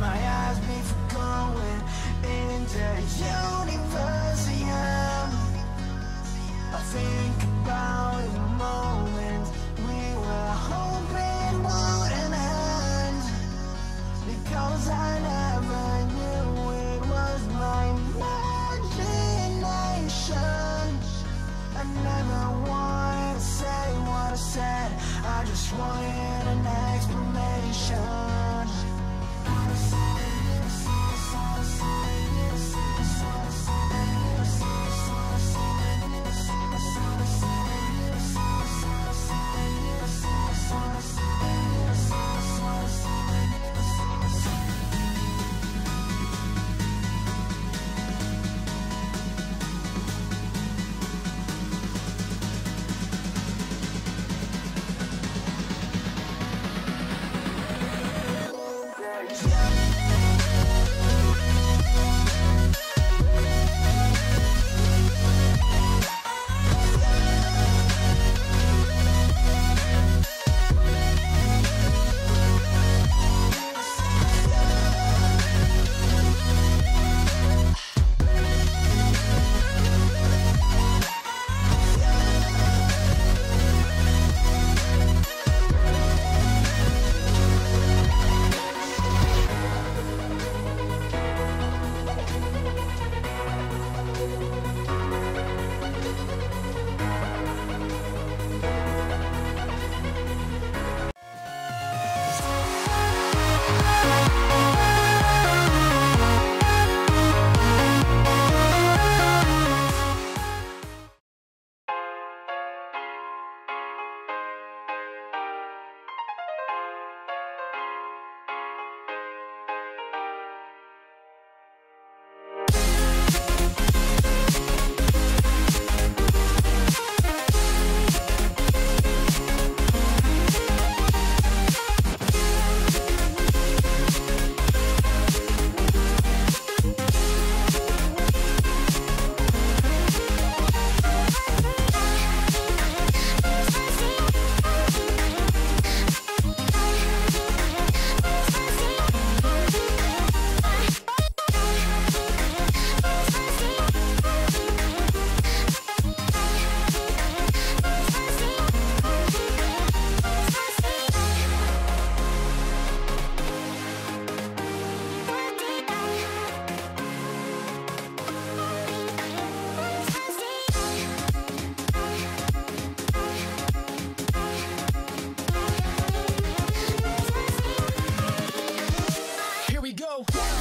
my eyes made for going into the universe. I think about the moments we were hoping wouldn't end, because I never knew it was my imagination. I never wanted to say what I said, I just wanted an explanation. Go!